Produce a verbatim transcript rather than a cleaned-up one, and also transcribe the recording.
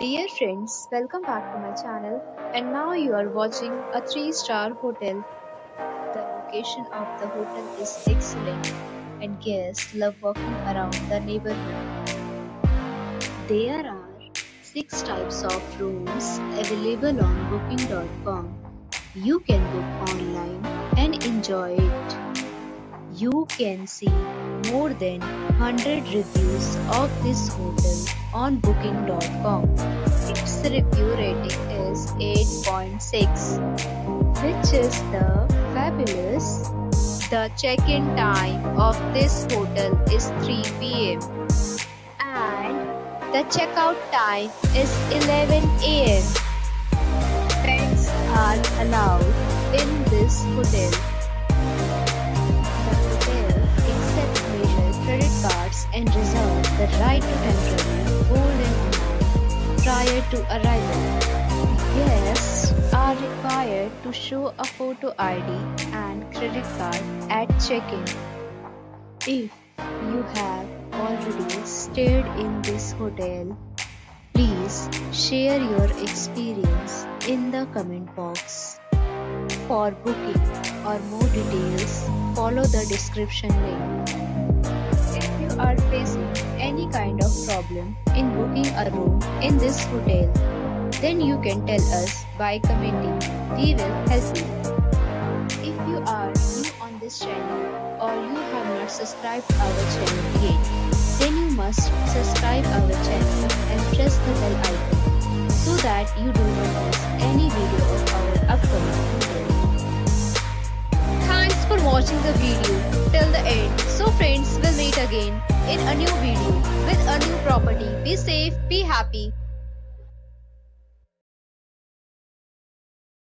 Dear friends, welcome back to my channel, and now you are watching a three star hotel. The location of the hotel is excellent and guests love walking around the neighborhood. There are six types of rooms available on booking dot com. You can book online and enjoy it. You can see more than one hundred reviews of this hotel on booking dot com. Its review rating is eight point six, which is the fabulous. The check-in time of this hotel is three p m and the checkout time is eleven a m Pets are allowed in this hotel. The hotel accepts major credit cards and reserves the right to temporarily prior to arrival. Guests are required to show a photo I D and credit card at check-in. If you have already stayed in this hotel, please share your experience in the comment box. For booking or more details, follow the description link. Are facing any kind of problem in booking a room in this hotel, then you can tell us by commenting. We will help you. If you are new on this channel or you have not subscribed our channel yet, then you must subscribe our channel and press the bell icon so that you do not miss any video of our upcoming hotel. Thanks for watching the video till the end. So friends, we'll meet again in a new video with a new property. Be safe, be happy.